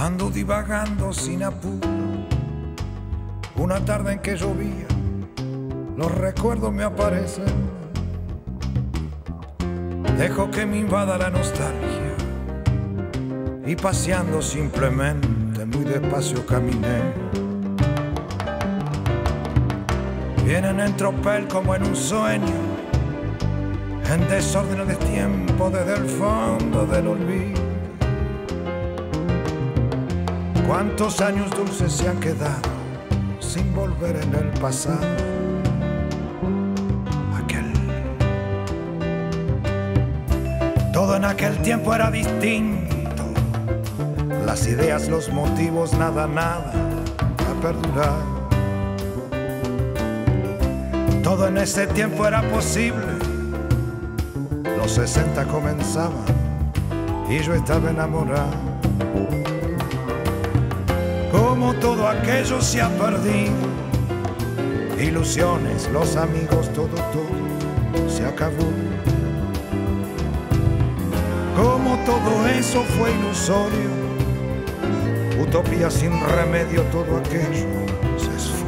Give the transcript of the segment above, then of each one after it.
Ando divagando sin apuro. Una tarde en que llovía, los recuerdos me aparecen. Dejo que me invada la nostalgia y paseando simplemente muy despacio caminé. Vienen en tropel como en un sueño, en desorden de tiempo desde el fondo del olvido. Cuántos años dulces se han quedado sin volver en el pasado aquel. Todo en aquel tiempo era distinto, las ideas, los motivos, nada a perdurar. Todo en ese tiempo era posible, los 60 comenzaban y yo estaba enamorado. Como todo aquello se ha perdido, ilusiones, los amigos, todo se acabó. Como todo eso fue ilusorio, utopía sin remedio, todo aquello se esfumó.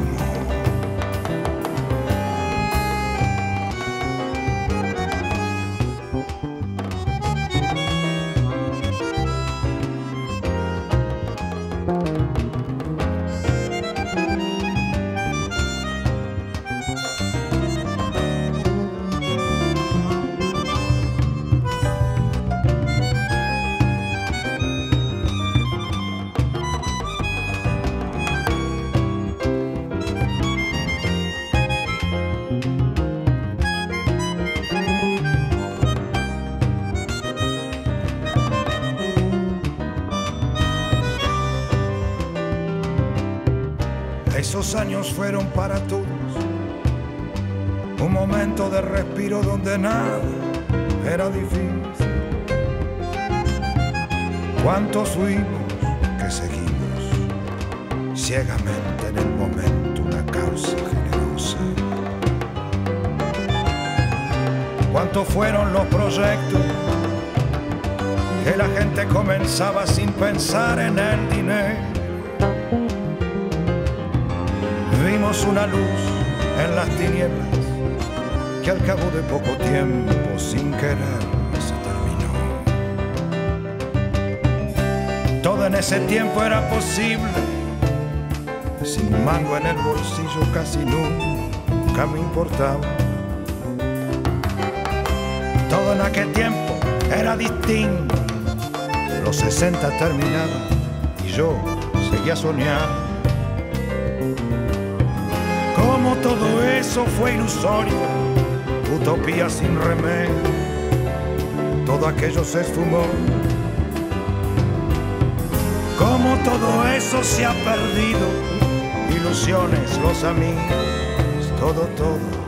Esos años fueron para todos un momento de respiro donde nada era difícil. Cuántos huimos que seguimos ciegamente en el momento una causa generosa. Cuántos fueron los proyectos que la gente comenzaba sin pensar en el dinero. Vimos una luz en las tinieblas que al cabo de poco tiempo sin querer se terminó. Todo en ese tiempo era posible, sin un mango en el bolsillo casi nunca me importaba. Todo en aquel tiempo era distinto, los 60 terminaban y yo seguía soñando. Como todo eso fue ilusorio, utopía sin remedio, todo aquello se esfumó. Como todo eso se ha perdido, ilusiones, los amigos, todo.